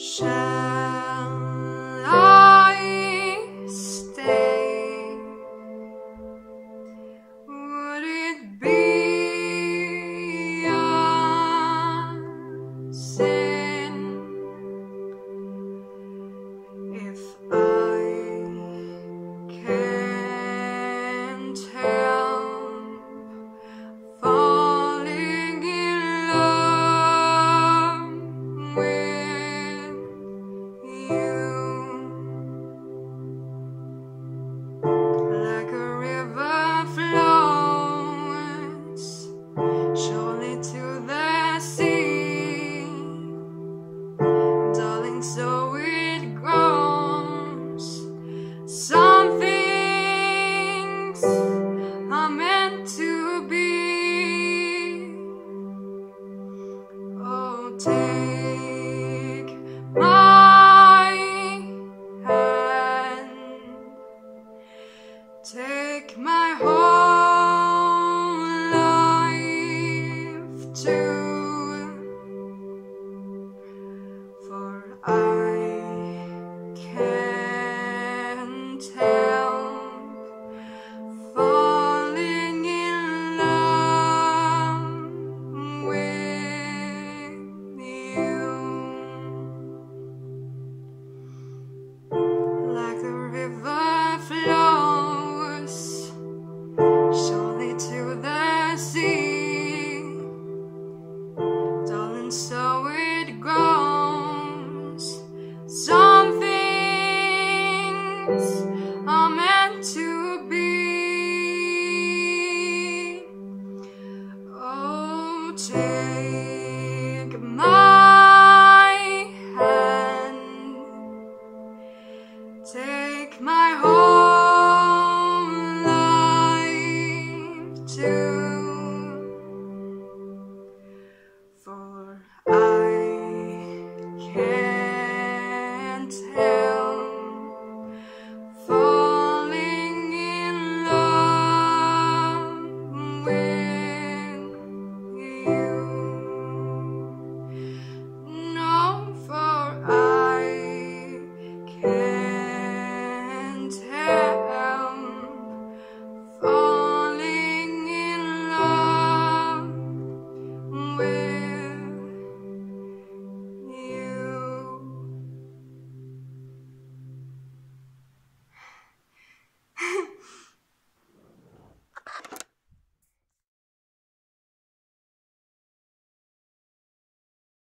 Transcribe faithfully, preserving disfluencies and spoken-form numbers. Shine.